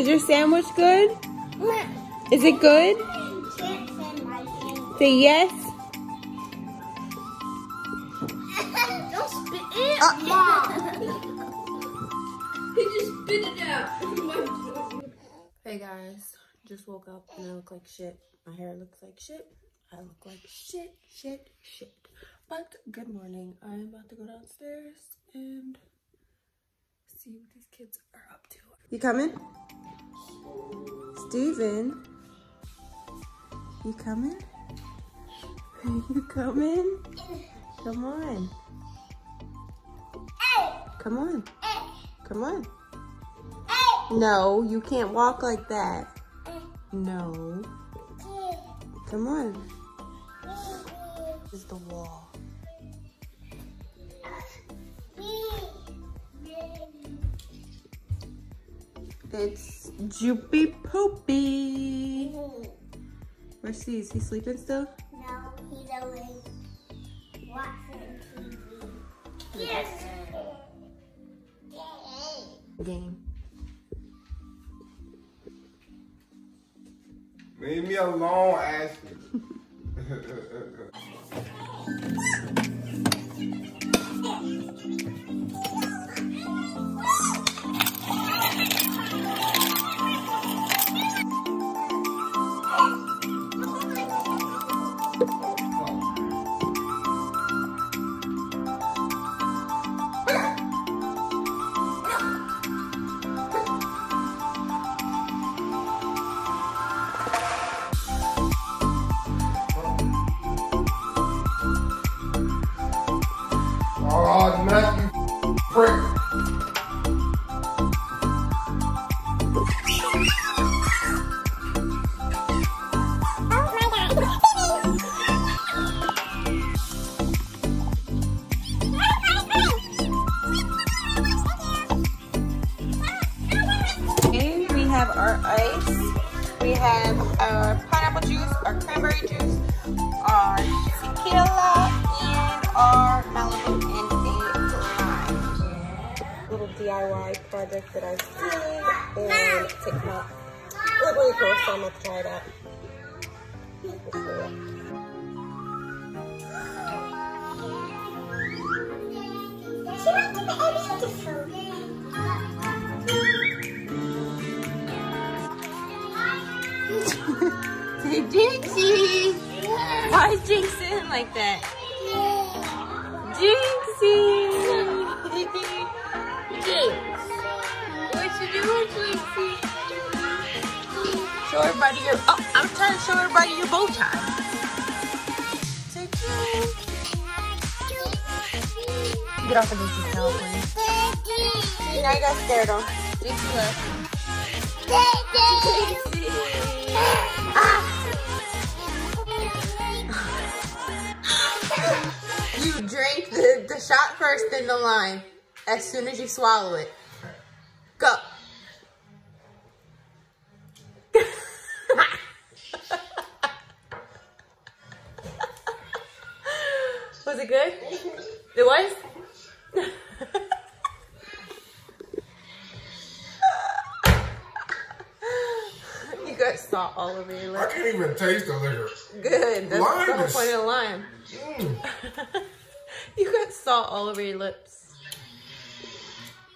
Is your sandwich good? Is it good? Say yes. Don't spit it, Mom. He just spit it out. Hey guys, just woke up and I look like shit. My hair looks like shit. I look like shit, shit, shit. But good morning. I'm about to go downstairs and see what these kids are up to. You coming? Steven? You coming? You coming? Come on. Come on. Come on. No, you can't walk like that. No. Come on. This is the wall. It's Jupy Poopy. Where's he? Is he sleeping still? No, he's only watching TV. Yes. Game. Leave me alone, Ashley. Project that I see and TikTok. It's really cool, so I'm gonna try it out. She went to the editing show. Say Jinksy! Why is Jinksy like that? Jinksy! Jinx! What you doing, Jinxie? Show everybody your... Oh, I'm trying to show everybody your bow tie. Say Jinx. Get off of Jinxie's tail, please. Now you got scared on. Jinxie left. Jinxie! Ah. You drink the shot first, then the lime. As soon as you swallow it. Go. Was it good? It was? You got salt all over your lips. I can't even taste the liquor. Good. That's lime the whole point of lime. Mm. You got salt all over your lips.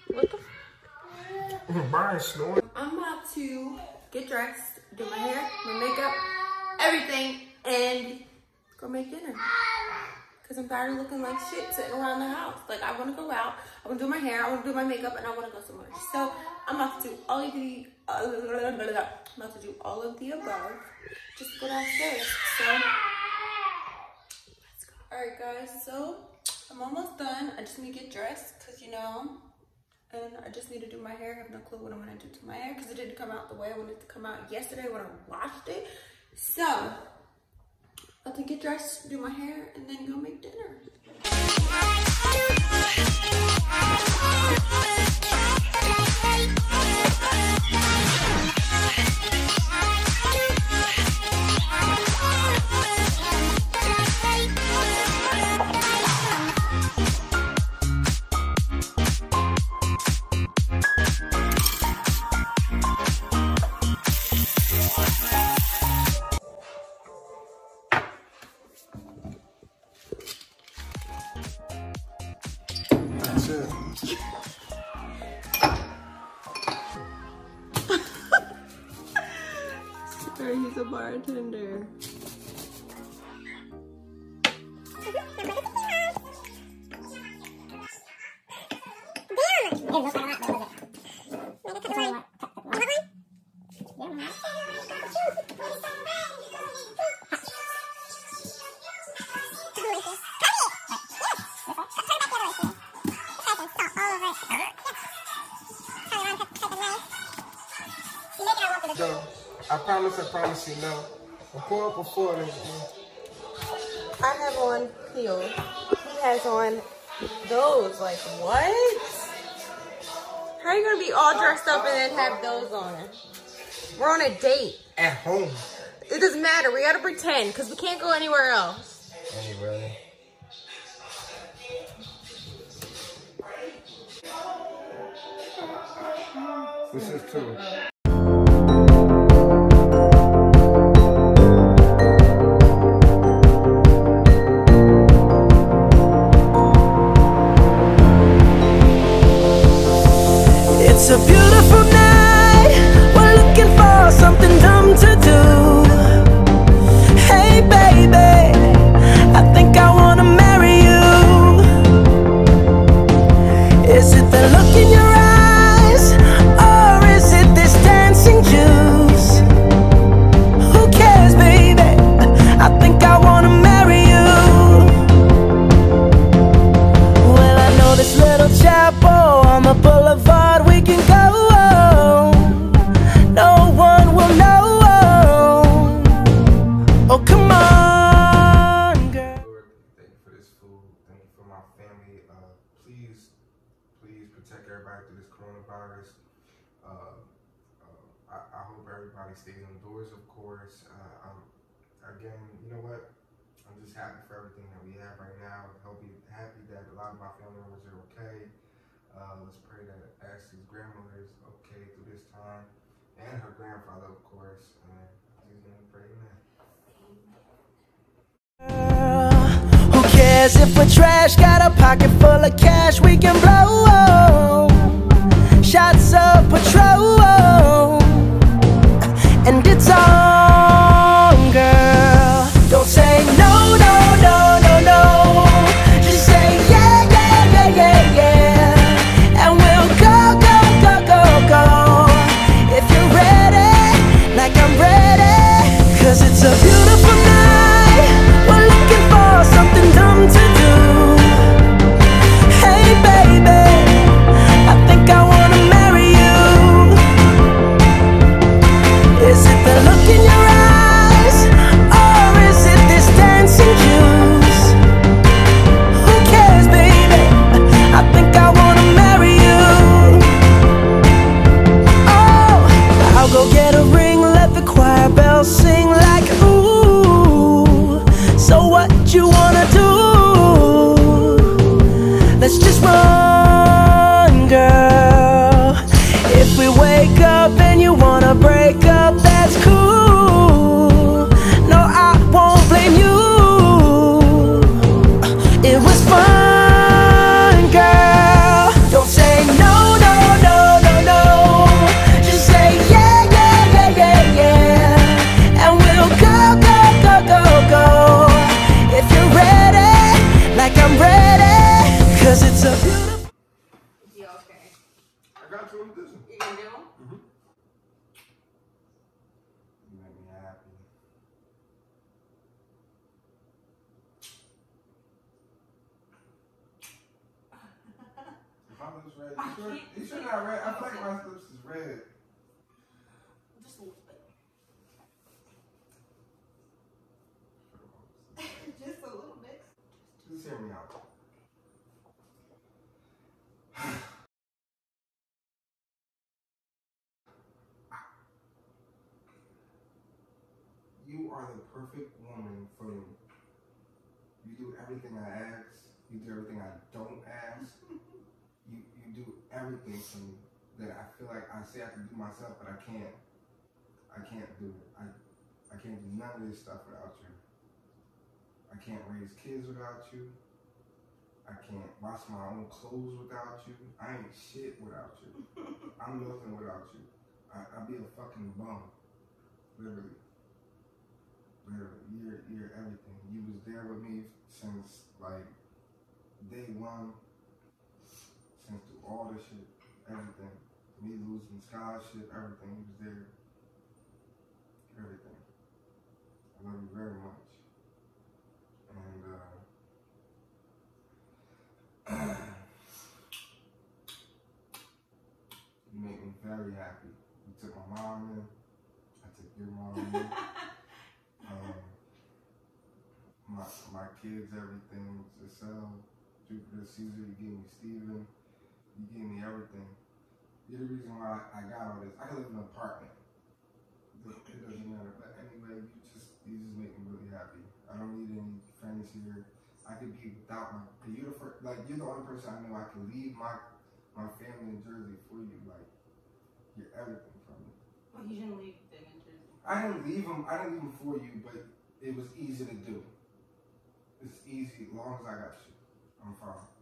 What the f? I'm about to get dressed, do my hair, my makeup, everything, and go make dinner. Cause I'm tired of looking like shit sitting around the house. Like I wanna go out, I wanna do my hair, I wanna do my makeup, and I wanna go somewhere. So I'm about to do all of the above. Just go downstairs. So let's go. Alright guys, so I'm almost done. I just need to get dressed, cause you know. And I just need to do my hair. I have no clue what I'm going to do to my hair because it didn't come out the way I wanted it to come out yesterday when I washed it. So, I have to get dressed, do my hair, and then go make dinner. shit. Sorry, he's a bartender. So, I promise you now. I pour up a four. I have on heels. He has on those. Like, what? How are you going to be all dressed up and then have those on? We're on a date. At home. It doesn't matter. We got to pretend because we can't go anywhere else. Anywhere. This is too. It's a beautiful night, we're looking for something dumb to do. Hey baby, I think I wanna marry you. Is it the look in your eyes, or is it this dancing juice? Who cares baby, I think I wanna marry you. Well I know this little chapel on the boulevard. I hope everybody stays indoors, of course. Again, you know what? I'm just happy for everything that we have right now. Happy that a lot of my family members are okay. Let's pray that Ashley's grandmother is okay through this time, and her grandfather, of course. She's gonna pray, amen. Who cares if we're trash? Got a pocket full of cash we can blow. Shots of patrol, and it's on, girl. Don't say no, no, no, no, no. Just say yeah, yeah, yeah, yeah, yeah. And we'll go, go, go, go, go. If you're ready, like I'm ready. Cause it's a beautiful night, we're looking for something dumb to do. Hey baby, I think I want. You are the perfect woman for me. You do everything I ask. You do everything I don't ask. You do everything for me that I feel like I say I can do myself, but I can't. I can't do it. I can't do none of this stuff without you. I can't raise kids without you. I can't wash my own clothes without you. I ain't shit without you. I'm nothing without you. I'd be a fucking bum. Literally. Literally. You're everything. You was there with me since, like, day one. Since through all this shit. Everything. Me losing scholarship, everything. You was there. Everything. I love you very much. And, you make me very happy. You took my mom in. I took your mom in. My kids, everything. Cecil, Jupiter Caesar, you gave me Steven. You gave me everything. You're the reason why I got all this. I live in an apartment. It doesn't matter. But anyway, you just make me really happy. I don't need any friends here. I could be without my, you're the only person I know I can leave my family in Jersey for you. Like, you're everything for me. Well, you didn't leave them in Jersey. I didn't leave them for you, but it was easy to do. It's easy, as long as I got you. I'm fine.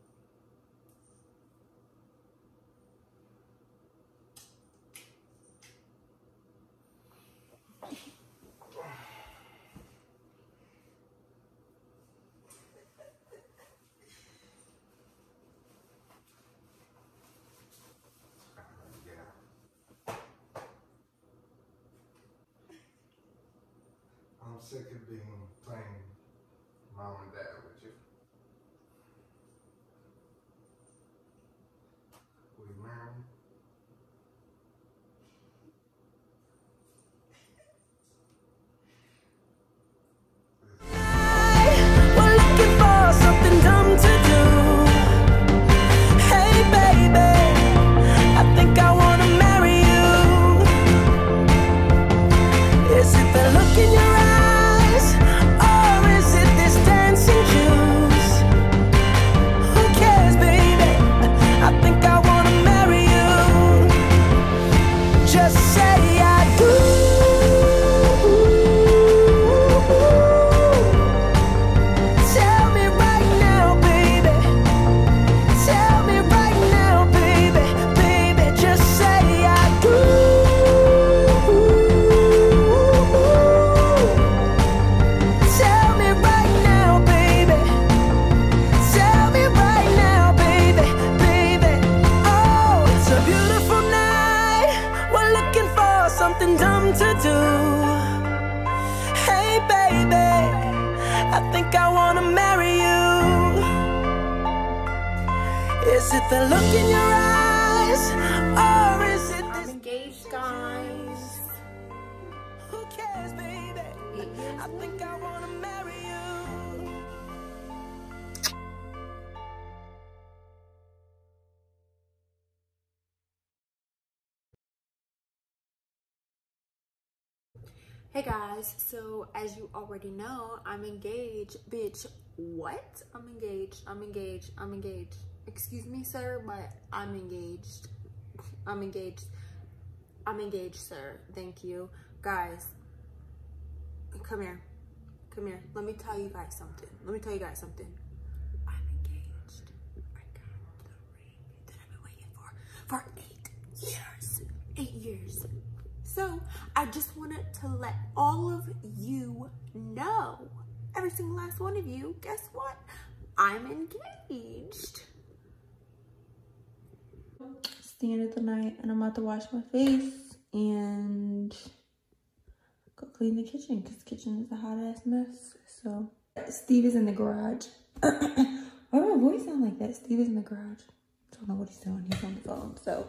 I'm sick of being playing mom and dad with you. We married. Is it the look in your eyes, or is it this? I'm engaged, guys. Who cares, baby? I think I want to marry you. Hey guys, so as you already know, I'm engaged. Bitch, what? I'm engaged, I'm engaged, I'm engaged. Excuse me, sir, but I'm engaged. I'm engaged. I'm engaged, sir. Thank you. Guys, come here. Come here. Let me tell you guys something. I'm engaged. I got the ring that I've been waiting for 8 years. 8 years. So, I just wanted to let all of you know, every single last one of you, guess what? I'm engaged. It's the end of the night and I'm about to wash my face and go clean the kitchen because the kitchen is a hot ass mess. So Steve is in the garage. Why does my voice sound like that? Steve is in the garage. I don't know what he's doing. He's on the phone. So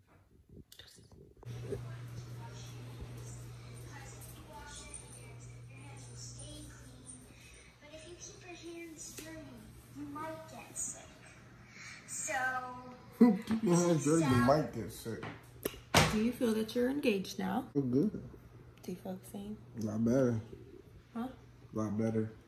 you might get sick. Do you feel that you're engaged now? Feel good. Do you feel the same? A lot better. Huh? A lot better.